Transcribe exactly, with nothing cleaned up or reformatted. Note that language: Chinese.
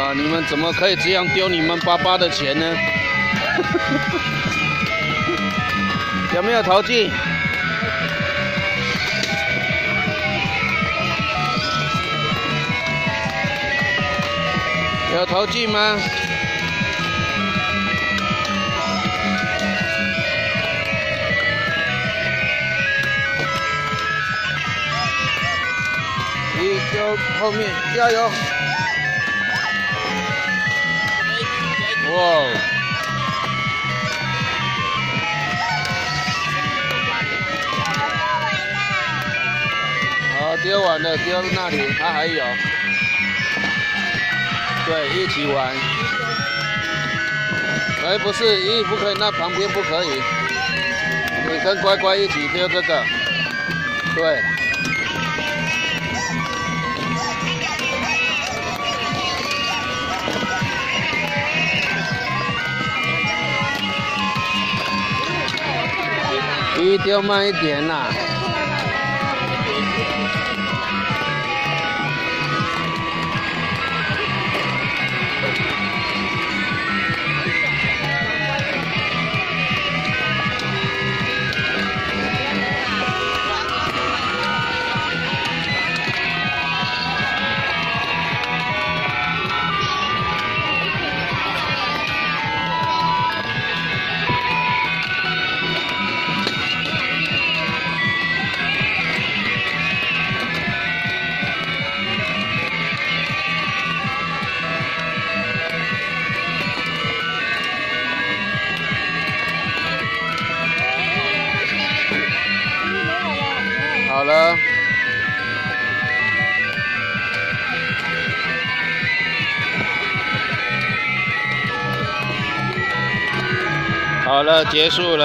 啊！你们怎么可以这样丢你们爸爸的钱呢？有没有投进？ 有投进吗？一丢后面，加油！哇！好，丢完了，丢到那里，它还有。 对，一起玩。哎，不是，一不可以，那旁边不可以。你跟乖乖一起丢这个。对。一丢慢一点啦、啊。 好了，好了，结束了。